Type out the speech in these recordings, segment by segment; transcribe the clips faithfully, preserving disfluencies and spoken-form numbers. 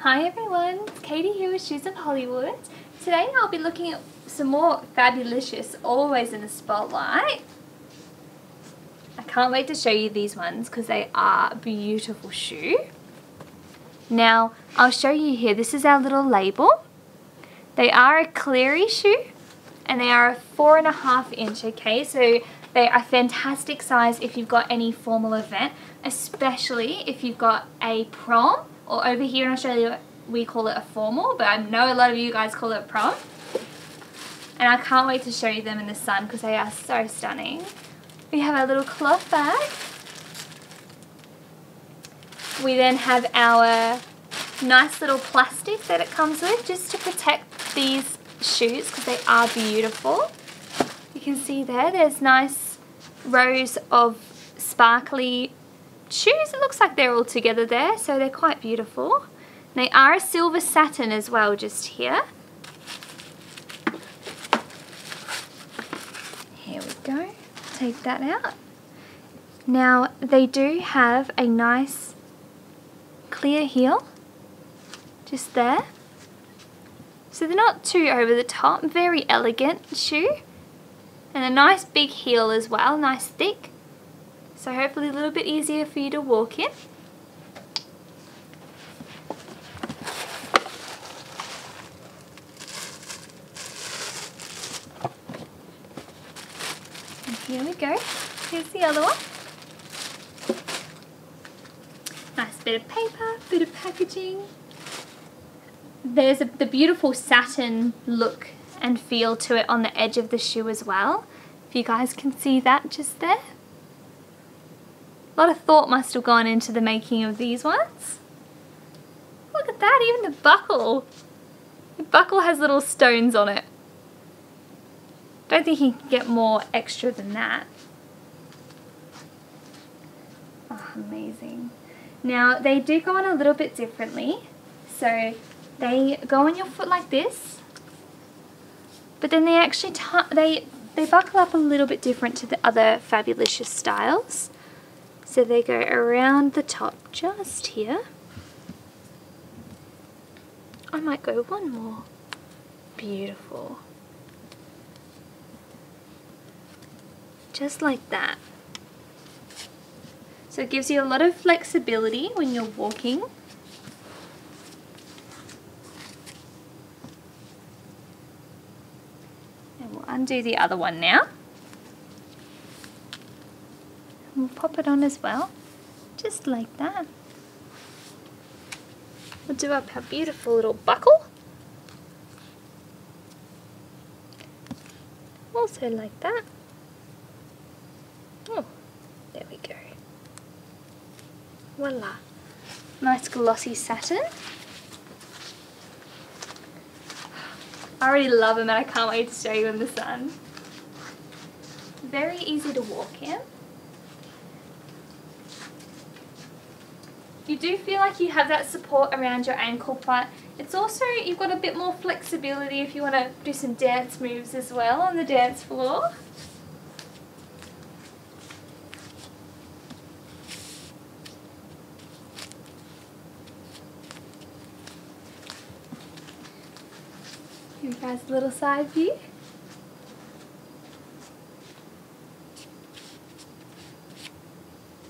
Hi everyone, it's Katie here with Shoes of Hollywood. Today I'll be looking at some more Fabulicious, always in the spotlight. I can't wait to show you these ones because they are a beautiful shoe. Now I'll show you here, this is our little label. They are a Clearly shoe and they are a four and a half inch, okay? So they are fantastic size if you've got any formal event, especially if you've got a prom, or over here in Australia we call it a formal, but I know a lot of you guys call it prom. And I can't wait to show you them in the sun because they are so stunning. We have our little cloth bag. We then have our nice little plastic that it comes with just to protect these shoes because they are beautiful. You can see there, there's nice rows of sparkly shoes. It looks like they're all together there, so they're quite beautiful. And they are a silver satin as well, just here. Here we go. Take that out. Now, they do have a nice clear heel, just there. So they're not too over the top, very elegant shoe. And a nice big heel as well, nice thick. So hopefully a little bit easier for you to walk in. And here we go, here's the other one. Nice bit of paper, bit of packaging. There's a, the beautiful satin look and feel to it on the edge of the shoe as well. If you guys can see that just there. A lot of thought must have gone into the making of these ones. Look at that, even the buckle. The buckle has little stones on it. Don't think you can get more extra than that. Oh, amazing. Now, they do go on a little bit differently. So, they go on your foot like this. But then they actually they they buckle up a little bit different to the other Fabulicious styles. So they go around the top just here. I might go one more. Beautiful. Just like that. So it gives you a lot of flexibility when you're walking. Undo the other one now. And we'll pop it on as well, just like that. We'll do up our beautiful little buckle. Also like that. Oh, there we go. Voila. Nice glossy satin. I already love them and I can't wait to show you in the sun. Very easy to walk in. You do feel like you have that support around your ankle, but it's also, you've got a bit more flexibility if you want to do some dance moves as well on the dance floor. Here you guys, a little side view.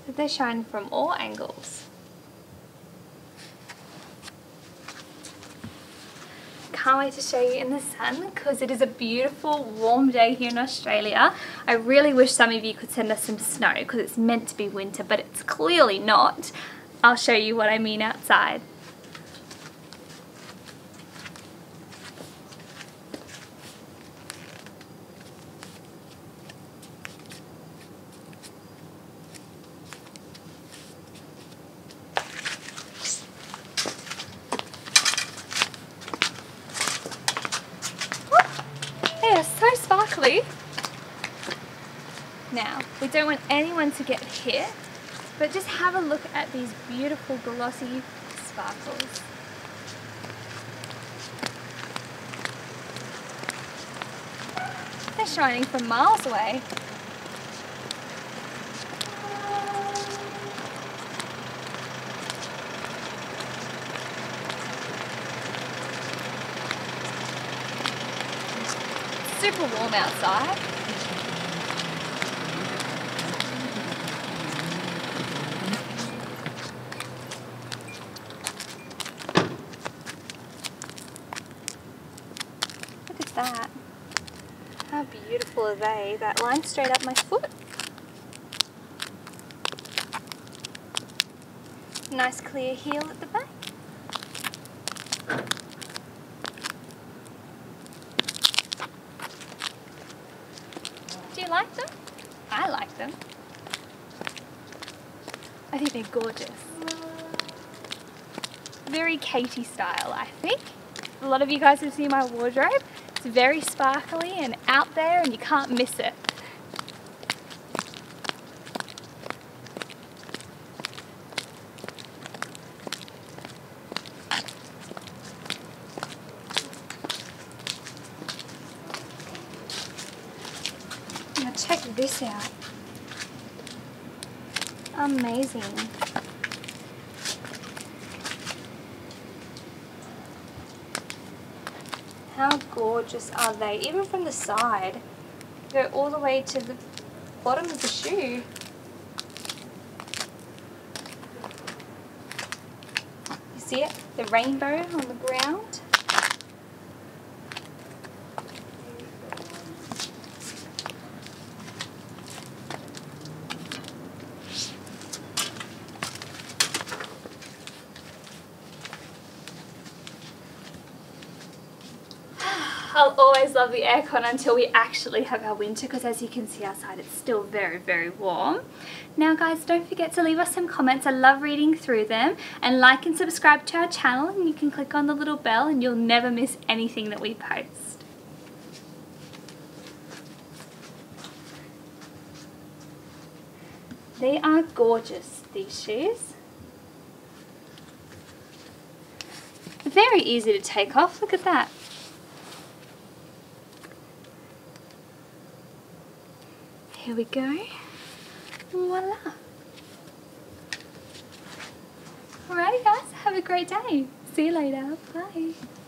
But they shine from all angles. Can't wait to show you in the sun because it is a beautiful warm day here in Australia. I really wish some of you could send us some snow because it's meant to be winter, but it's clearly not. I'll show you what I mean outside. Sparkly. Now, we don't want anyone to get hit, but just have a look at these beautiful glossy sparkles. They're shining from miles away. super warm outside. Look at that. How beautiful are they? That line straight up my foot. Nice clear heel at the back. Do you like them? I like them. I think they're gorgeous. Very Catie style, I think. A lot of you guys have seen my wardrobe. It's very sparkly and out there and you can't miss it. Check this out. Amazing. How gorgeous are they? Even from the side, go all the way to the bottom of the shoe. You see it? The rainbow on the ground. I'll always love the aircon until we actually have our winter, because as you can see outside it's still very very warm. Now guys, don't forget to leave us some comments. I love reading through them, and like and subscribe to our channel, and you can click on the little bell and you'll never miss anything that we post. They are gorgeous, these shoes. Very easy to take off, look at that. Here we go, voila. Alrighty guys, have a great day. See you later, bye.